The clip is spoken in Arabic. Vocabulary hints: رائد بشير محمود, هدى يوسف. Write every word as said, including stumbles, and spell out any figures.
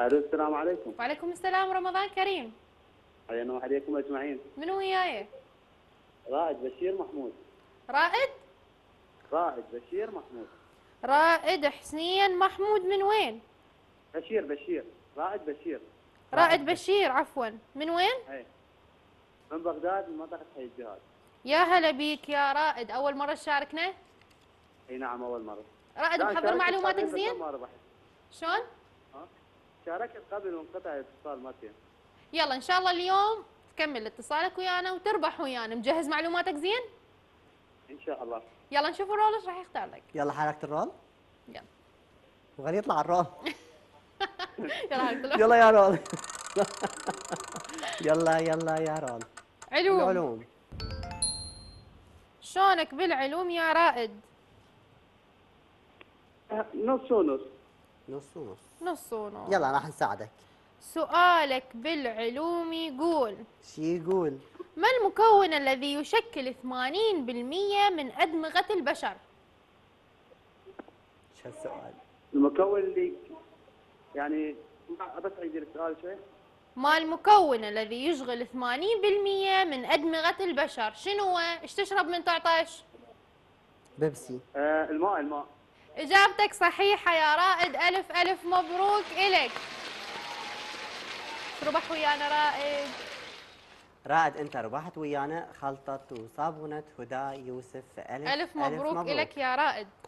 الو السلام عليكم. وعليكم السلام ورمضان كريم. حيانا وحياكم اجمعين. من وياي؟ رائد بشير محمود. رائد؟ رائد بشير محمود. رائد حسين محمود من وين؟ بشير بشير رائد بشير. رائد بشير عفوا، من وين؟ اي من بغداد من منطقة حي الجهاد. يا هلا بيك يا رائد، أول مرة تشاركنا؟ اي نعم أول مرة. رائد محضر معلوماتك زين؟ شلون؟ شاركت قبل وانقطع الاتصال ما فيها. يلا إن شاء الله اليوم تكمل اتصالك ويانا وتربح ويانا، مجهز معلوماتك زين؟ إن شاء الله. يلا نشوف الرول ايش راح يختار لك. يلا حركت الرول؟ يلا. وغير يطلع الرول. يلا حركت الرول. يلا يا رول. يلا يلا يا رول. علوم. العلوم. شلونك بالعلوم يا رائد؟ نص ونص. نص ونص. نص ونص. يلا راح نساعدك. سؤالك بالعلوم يقول شو يقول؟ ما المكون الذي يشكل ثمانين بالمئة من أدمغة البشر؟ شو السؤال؟ المكون اللي يعني بس أعيد السؤال شوي. ما المكون الذي يشغل ثمانين بالمئة من أدمغة البشر؟ شنو؟ ايش تشرب من تعطش؟ بيبسي. آه الماء الماء. إجابتك صحيحة يا رائد، ألف ألف مبروك إلك. ربح ويانا رائد. رائد أنت ربحت ويانا خلطة وصابونة هدى يوسف. ألف ألف مبروك, ألف مبروك إلك يا رائد.